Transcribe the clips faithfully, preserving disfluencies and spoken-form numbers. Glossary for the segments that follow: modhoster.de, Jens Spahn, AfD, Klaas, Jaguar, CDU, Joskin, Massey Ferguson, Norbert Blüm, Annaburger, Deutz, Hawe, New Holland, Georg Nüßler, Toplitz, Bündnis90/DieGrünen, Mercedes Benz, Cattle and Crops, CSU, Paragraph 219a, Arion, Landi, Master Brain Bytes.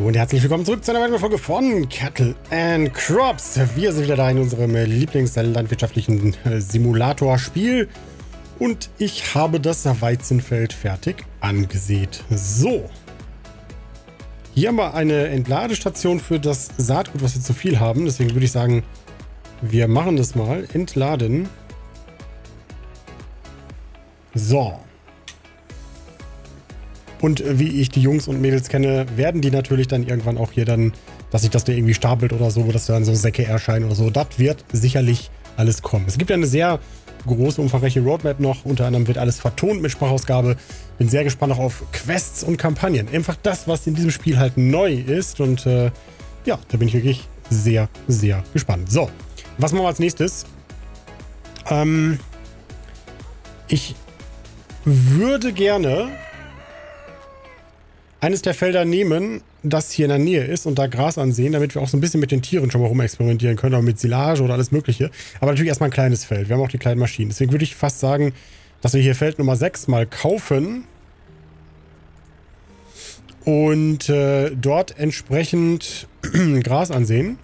Hallo und herzlich willkommen zurück zu einer weiteren Folge von Cattle and Crops. Wir sind wieder da in unserem Lieblingslandwirtschaftlichen Simulator-Spiel. Und ich habe das Weizenfeld fertig angesät. So. Hier haben wir eine Entladestation für das Saatgut, was wir zu viel haben. Deswegen würde ich sagen, wir machen das mal. Entladen. So. Und wie ich die Jungs und Mädels kenne, werden die natürlich dann irgendwann auch hier dann, dass sich das da irgendwie stapelt oder so, dass dann so Säcke erscheinen oder so. Das wird sicherlich alles kommen. Es gibt ja eine sehr große, umfangreiche Roadmap noch. Unter anderem wird alles vertont mit Sprachausgabe. Bin sehr gespannt auch auf Quests und Kampagnen. Einfach das, was in diesem Spiel halt neu ist. Und äh, ja, da bin ich wirklich sehr, sehr gespannt. So, was machen wir als nächstes? Ähm, ich würde gerne eines der Felder nehmen, das hier in der Nähe ist und da Gras ansehen, damit wir auch so ein bisschen mit den Tieren schon mal rumexperimentieren können, aber mit Silage oder alles mögliche. Aber natürlich erstmal ein kleines Feld. Wir haben auch die kleinen Maschinen. Deswegen würde ich fast sagen, dass wir hier Feld Nummer sechs mal kaufen und äh, dort entsprechend Gras ansehen.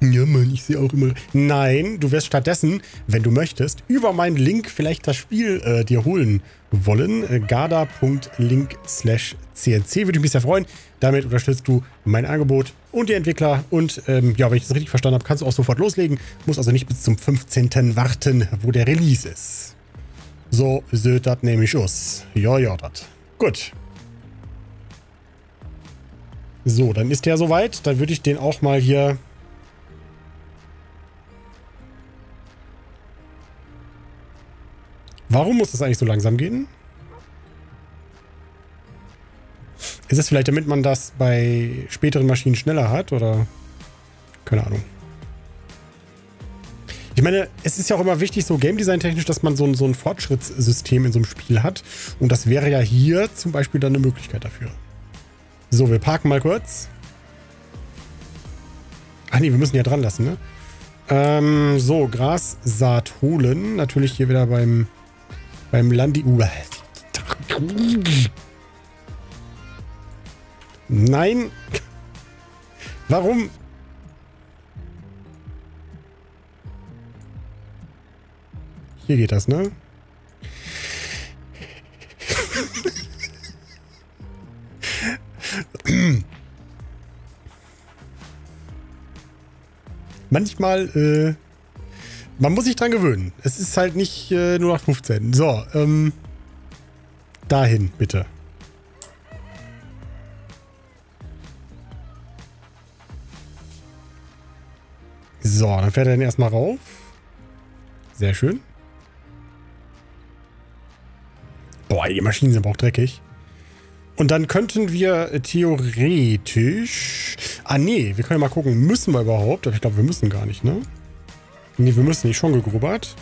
Ja, Mann, ich sehe auch immer... Nein, du wirst stattdessen, wenn du möchtest, über meinen Link vielleicht das Spiel äh, dir holen wollen. Äh, garda punkt link slash c n c würde ich mich sehr freuen. Damit unterstützt du mein Angebot und die Entwickler. Und ähm, ja, wenn ich das richtig verstanden habe, kannst du auch sofort loslegen. Muss also nicht bis zum fünfzehnten warten, wo der Release ist. So sieht das nämlich aus. Ja, ja, das. Gut. So, dann ist der soweit. Dann würde ich den auch mal hier... Warum muss das eigentlich so langsam gehen? Ist es vielleicht, damit man das bei späteren Maschinen schneller hat? Oder? Keine Ahnung. Ich meine, es ist ja auch immer wichtig, so Game Design technisch, dass man so ein, so ein Fortschrittssystem in so einem Spiel hat. Und das wäre ja hier zum Beispiel dann eine Möglichkeit dafür. So, wir parken mal kurz. Ach nee, wir müssen ja dran lassen, ne? Ähm, so, Grassaat holen. Natürlich hier wieder beim... Beim Landi... Uh. Nein! Warum? Hier geht das, ne? Manchmal, äh... man muss sich dran gewöhnen. Es ist halt nicht äh, nur nach fünfzehn. So, ähm. Dahin, bitte. So, dann fährt er dann erstmal rauf. Sehr schön. Boah, die Maschinen sind aber auch dreckig. Und dann könnten wir theoretisch... Ah, nee, wir können ja mal gucken, müssen wir überhaupt? Aber ich glaube, wir müssen gar nicht, ne? Nee, wir müssen nicht. Schon gegrubbert.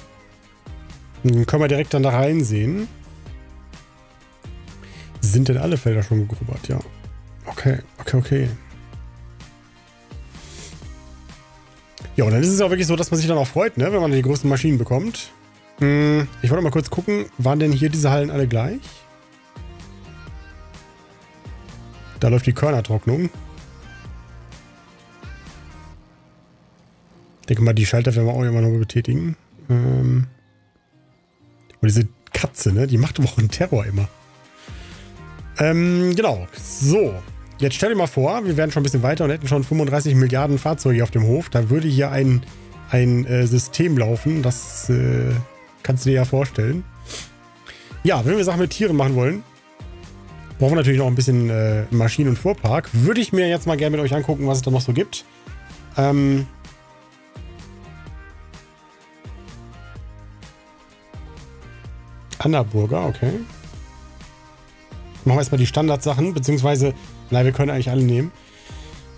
Dann können wir direkt dann da reinsehen. Sind denn alle Felder schon gegrubbert? Ja. Okay, okay, okay. Ja, und dann ist es auch wirklich so, dass man sich dann auch freut, ne? Wenn man die großen Maschinen bekommt. Hm, ich wollte mal kurz gucken, waren denn hier diese Hallen alle gleich? Da läuft die Körnertrocknung. Ich denke mal, die Schalter werden wir auch immer noch betätigen. Ähm Und diese Katze, ne? Die macht aber auch einen Terror immer. Ähm, genau. So. Jetzt stell dir mal vor, wir wären schon ein bisschen weiter und hätten schon fünfunddreißig Milliarden Fahrzeuge auf dem Hof. Da würde hier ein, ein äh, System laufen. Das äh, kannst du dir ja vorstellen. Ja, wenn wir Sachen mit Tieren machen wollen, brauchen wir natürlich noch ein bisschen äh, Maschinen- und Fuhrpark. Würde ich mir jetzt mal gerne mit euch angucken, was es da noch so gibt. Ähm... Annaburger, okay. Machen wir erstmal die Standardsachen, beziehungsweise, nein, wir können eigentlich alle nehmen.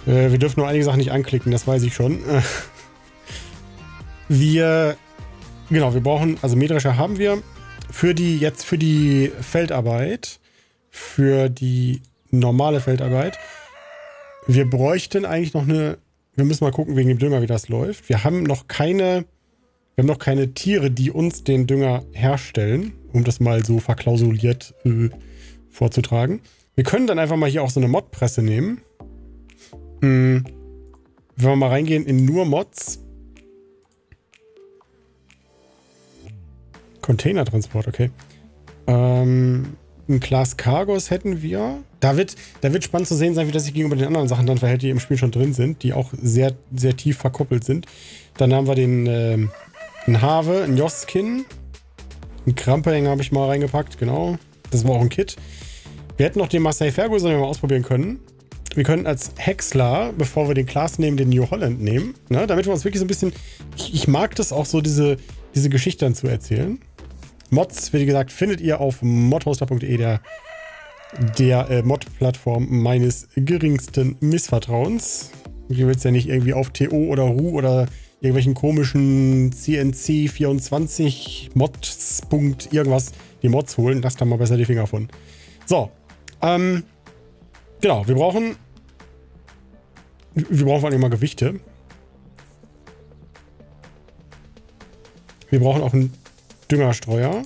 Äh, wir dürfen nur einige Sachen nicht anklicken, das weiß ich schon. Wir, genau, wir brauchen, also Mähdrescher haben wir. Für die, jetzt für die Feldarbeit, für die normale Feldarbeit, wir bräuchten eigentlich noch eine, wir müssen mal gucken wegen dem Dünger, wie das läuft. Wir haben noch keine... Wir haben noch keine Tiere, die uns den Dünger herstellen, um das mal so verklausuliert äh, vorzutragen. Wir können dann einfach mal hier auch so eine Mod-Presse nehmen. Hm. Wenn wir mal reingehen in nur Mods. Containertransport, okay. Ähm, ein Class Cargos hätten wir. Da wird, da wird spannend zu sehen sein, wie das sich gegenüber den anderen Sachen dann verhält, die im Spiel schon drin sind, die auch sehr, sehr tief verkoppelt sind. Dann haben wir den ähm, einen Have, einen Joskin. Einen Krampehänger habe ich mal reingepackt, genau. Das war auch ein Kit. Wir hätten noch den Massey Ferguson, den wir mal ausprobieren können. Wir können als Häcksler, bevor wir den Klaas nehmen, den New Holland nehmen. Ne? Damit wir uns wirklich so ein bisschen... Ich, ich mag das auch so, diese, diese Geschichte dann zu erzählen. Mods, wie gesagt, findet ihr auf modhoster punkt de, der, der äh, Mod-Plattform meines geringsten Missvertrauens. Hier wird es ja nicht irgendwie auf T O oder R U oder irgendwelchen komischen C N C vierundzwanzig Mods. Irgendwas die Mods holen. Lasst da mal besser die Finger von. So, ähm... Genau, wir brauchen, wir brauchen vor allem mal Gewichte. Wir brauchen auch einen Düngerstreuer.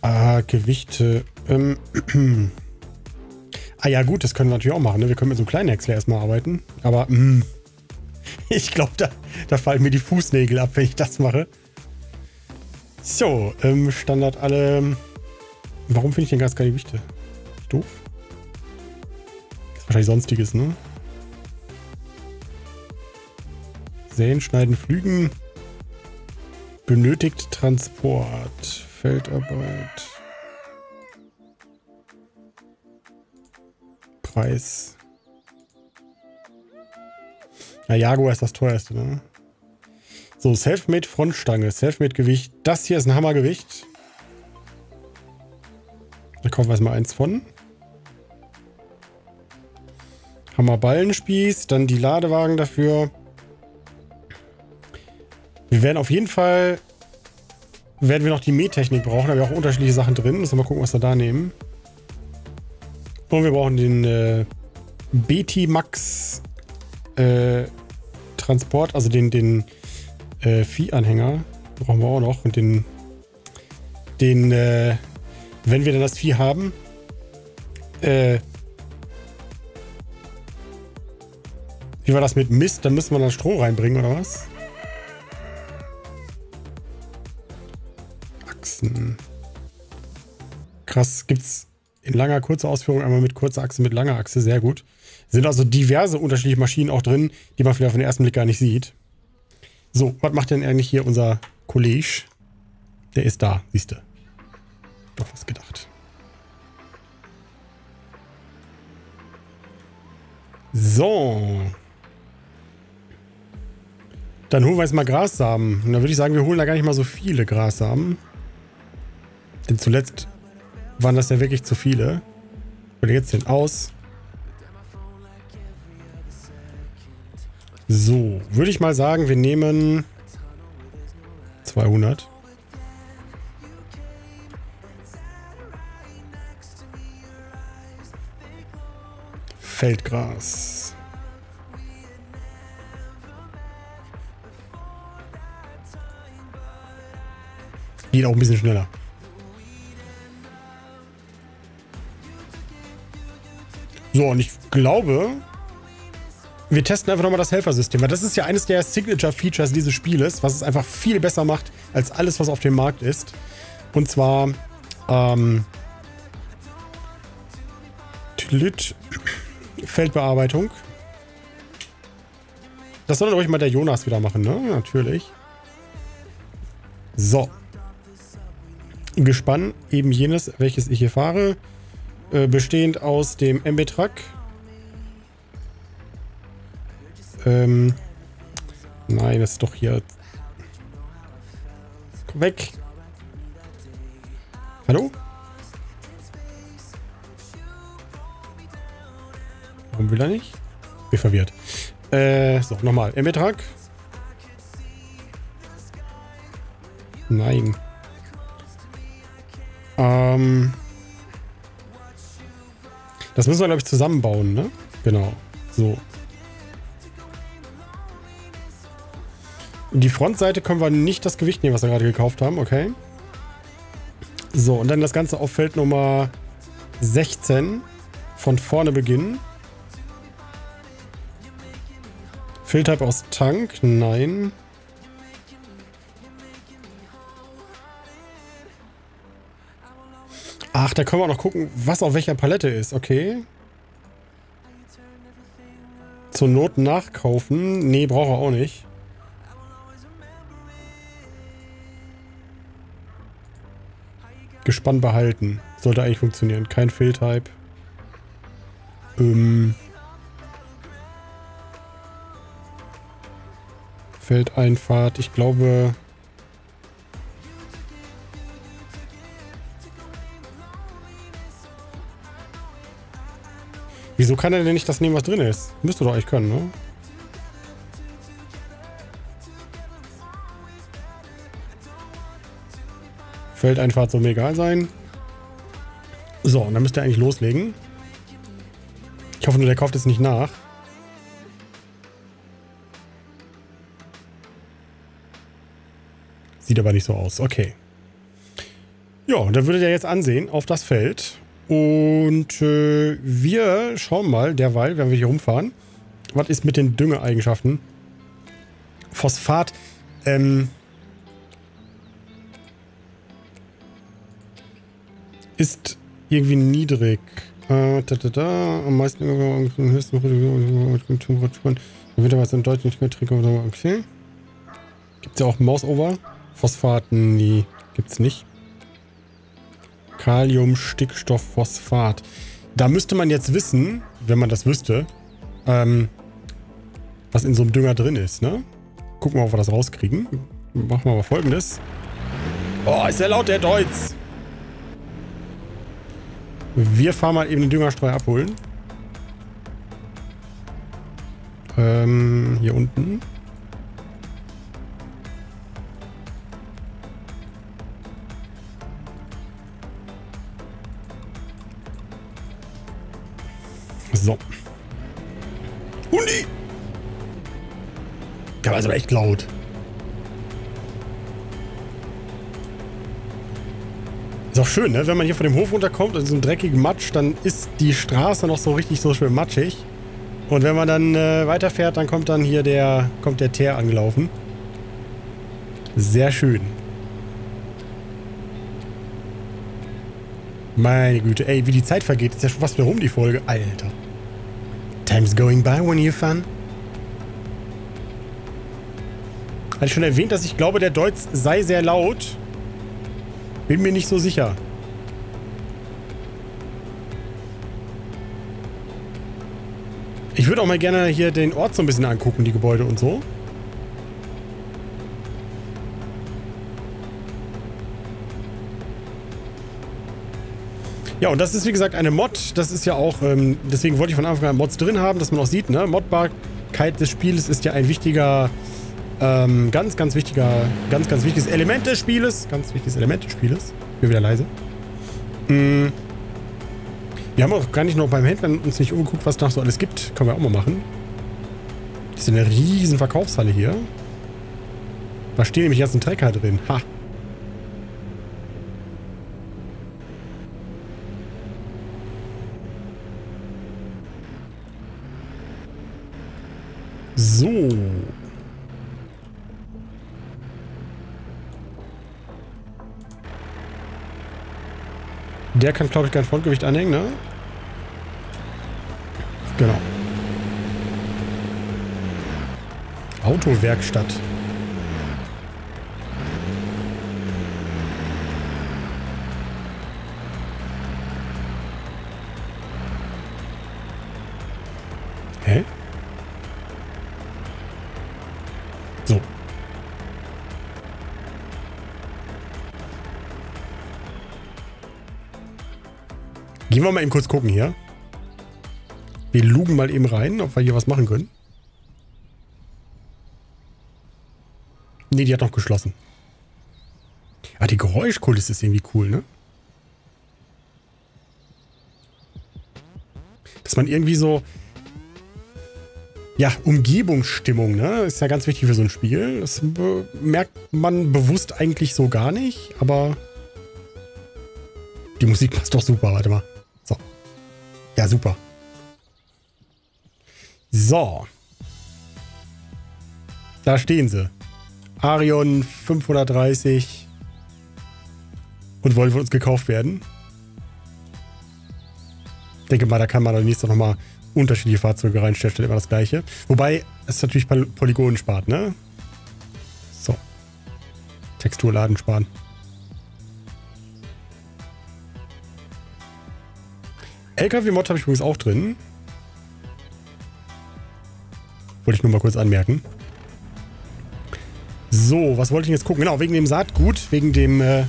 Ah, Gewichte. Ähm. Ah ja gut, das können wir natürlich auch machen. Ne? Wir können mit so einem kleinen Häcksler erstmal arbeiten. Aber mh, ich glaube, da, da fallen mir die Fußnägel ab, wenn ich das mache. So, ähm, Standard alle... Warum finde ich denn ganz keine Gewichte? Doof. Das ist wahrscheinlich Sonstiges, ne? Säen, Schneiden, Flügen. Benötigt Transport. Feldarbeit. Preis. Ja, Jaguar ist das teuerste, ne? So, Selfmade Frontstange, Selfmade Gewicht. Das hier ist ein Hammergewicht. Da kaufen wir erstmal eins von. Hammerballenspieß, dann die Ladewagen dafür. Wir werden auf jeden Fall, werden wir noch die Mähtechnik brauchen, da haben wir auch unterschiedliche Sachen drin. Müssen wir mal gucken, was wir da nehmen. Und wir brauchen den äh, B T Max äh, Transport, also den, den äh, Viehanhänger. Brauchen wir auch noch. Und den, den, äh, wenn wir dann das Vieh haben, äh, wie war das mit Mist? Dann müssen wir dann Stroh reinbringen, oder was? Achsen. Krass, gibt's in langer, kurzer Ausführung einmal mit kurzer Achse, mit langer Achse, sehr gut. Sind also diverse unterschiedliche Maschinen auch drin, die man vielleicht auf den ersten Blick gar nicht sieht. So, was macht denn eigentlich hier unser Kollege? Der ist da, siehst du. Doch was gedacht. So. Dann holen wir jetzt mal Grassamen. Und dann würde ich sagen, wir holen da gar nicht mal so viele Grassamen. Denn zuletzt waren das ja wirklich zu viele. Und jetzt den aus. So, würde ich mal sagen, wir nehmen zweihundert. Feldgras. Geht auch ein bisschen schneller. So, und ich glaube, wir testen einfach nochmal das Helfersystem, weil das ist ja eines der Signature-Features dieses Spieles, was es einfach viel besser macht als alles, was auf dem Markt ist. Und zwar, ähm, Tlit. Feldbearbeitung. Das soll euch mal der Jonas wieder machen, ne? Natürlich. So. Gespann, eben jenes, welches ich hier fahre. Äh, bestehend aus dem M B Truck. Ähm. Nein, das ist doch hier. Komm weg. Hallo? Warum will er nicht? Bin verwirrt. Äh, so, nochmal. M B Truck. Nein. Ähm. Das müssen wir, glaube ich, zusammenbauen, ne? Genau. So. Die Frontseite können wir nicht das Gewicht nehmen, was wir gerade gekauft haben, okay? So, und dann das Ganze auf Feld Nummer sechzehn. Von vorne beginnen. Filter aus Tank, nein. Ach, da können wir auch noch gucken, was auf welcher Palette ist. Okay. Zur Not nachkaufen. Nee, braucht er auch nicht. Gespannt behalten. Sollte eigentlich funktionieren. Kein Fill-Type. Ähm. Feldeinfahrt. Ich glaube... Wieso kann er denn nicht das nehmen, was drin ist? Müsste doch eigentlich können, ne? Feldeinfahrt soll mir egal sein. So, und dann müsst ihr eigentlich loslegen. Ich hoffe nur, der kauft jetzt nicht nach. Sieht aber nicht so aus. Okay. Ja, und dann würdet ihr jetzt ansehen auf das Feld. Und äh, wir schauen mal derweil, wenn wir hier rumfahren, was ist mit den Düngeeigenschaften. Phosphat, ähm, ist irgendwie niedrig. Äh, da, da, da, am meisten am höchsten Temperaturen. Im Winter war es in Deutsch nicht mehr trinken. Okay. Gibt's ja auch Mouse-Over. Phosphat, nee, gibt's nicht. Kalium, Stickstoff, Phosphat. Da müsste man jetzt wissen, wenn man das wüsste, ähm, was in so einem Dünger drin ist, ne? Gucken wir mal, ob wir das rauskriegen. Machen wir mal Folgendes. Oh, ist der laut, der Deutz! Wir fahren mal eben den Düngerstreuer abholen. Ähm, hier unten. So. Hundi! Der war also echt laut. Ist auch schön, ne? Wenn man hier von dem Hof runterkommt und so einen dreckigen Matsch, dann ist die Straße noch so richtig so schön matschig. Und wenn man dann äh, weiterfährt, dann kommt dann hier der, kommt der Teer angelaufen. Sehr schön. Meine Güte, ey, wie die Zeit vergeht, ist ja schon fast wieder rum die Folge. Alter. Time's going by when you fun. Hatte ich schon erwähnt, dass ich glaube, der Deutz sei sehr laut. Bin mir nicht so sicher. Ich würde auch mal gerne hier den Ort so ein bisschen angucken, die Gebäude und so. Ja, und das ist wie gesagt eine Mod, das ist ja auch, ähm, deswegen wollte ich von Anfang an Mods drin haben, dass man auch sieht, ne, Modbarkeit des Spieles ist ja ein wichtiger, ähm, ganz, ganz wichtiger, ganz, ganz wichtiges Element des Spieles, ganz wichtiges Element des Spieles, ich bin wieder leise. Mhm. Wir haben auch gar nicht noch beim Händler uns nicht umgeguckt, was da so alles gibt, können wir auch mal machen. Das ist eine riesen Verkaufshalle hier. Da stehen nämlich jetzt ein Trecker drin, ha. So. Der kann, glaube ich, kein Frontgewicht anhängen, ne? Genau. Autowerkstatt. Hä? So. Gehen wir mal eben kurz gucken hier. Wir lugen mal eben rein, ob wir hier was machen können. Ne, die hat noch geschlossen. Ah, die Geräuschkulisse ist irgendwie cool, ne? Dass man irgendwie so... Ja, Umgebungsstimmung, ne? Ist ja ganz wichtig für so ein Spiel. Das merkt man bewusst eigentlich so gar nicht, aber Die Musik passt doch super, warte mal. So. Ja, super. So. Da stehen sie. Arion fünfhundertdreißig. Und wollen von uns gekauft werden. Ich denke mal, da kann man demnächst auch nochmal unterschiedliche Fahrzeuge reinstellen, immer das gleiche. Wobei es natürlich Polygonen spart, ne? So. Texturladen sparen. L K W-Mod habe ich übrigens auch drin. Wollte ich nur mal kurz anmerken. So, was wollte ich jetzt gucken? Genau, wegen dem Saatgut, wegen dem, äh,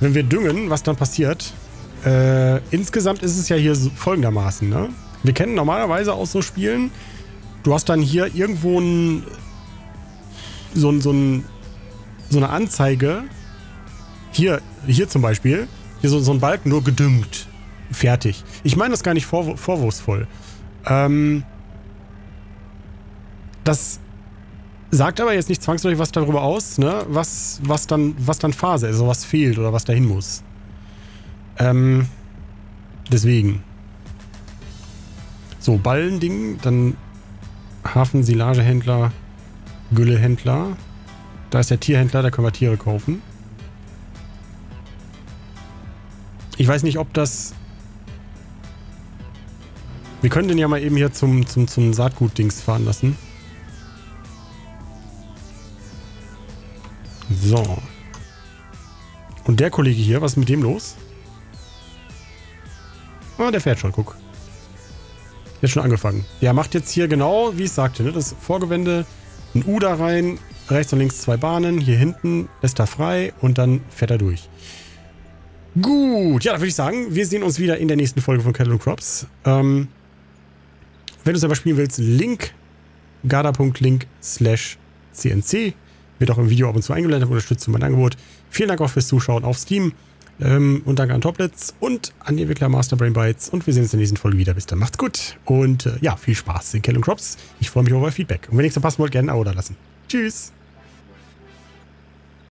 wenn wir düngen, was dann passiert. Äh, insgesamt ist es ja hier folgendermaßen, ne? Wir kennen normalerweise aus so Spielen, du hast dann hier irgendwo ein, so, ein, so, ein, so eine Anzeige, hier, hier zum Beispiel, hier so, so ein Balken, nur gedüngt, fertig. Ich meine das gar nicht vorw- vorwurfsvoll. Ähm, das sagt aber jetzt nicht zwangsläufig was darüber aus, ne? was, was, dann, was dann Phase ist, also was fehlt oder was dahin muss. Ähm, deswegen. So, Ballending, dann Hafen, Silagehändler, Güllehändler. Da ist der Tierhändler, da können wir Tiere kaufen. Ich weiß nicht, ob das... Wir können den ja mal eben hier zum, zum, zum Saatgut-Dings fahren lassen. So. Und der Kollege hier, was ist mit dem los? Ah, der fährt schon, guck. Der hat schon angefangen. Der macht jetzt hier genau, wie ich sagte, ne? Das Vorgewende, ein U da rein, rechts und links zwei Bahnen, hier hinten lässt er frei und dann fährt er durch. Gut, ja, da würde ich sagen, wir sehen uns wieder in der nächsten Folge von Cattle and Crops. Ähm, wenn du selber spielen willst, Link, gada.link slash cnc. Wird auch im Video ab und zu eingeblendet, unterstützt mein Angebot. Vielen Dank auch fürs Zuschauen auf Steam. Ähm, und danke an Toplitz und an die Entwickler Master Brain Bytes. Und wir sehen uns in der nächsten Folge wieder. Bis dann, macht's gut. Und äh, ja, viel Spaß in Cattle and Crops. Ich freue mich über euer Feedback. Und wenn ihr nichts verpassen wollt, gerne ein Abo da lassen. Tschüss.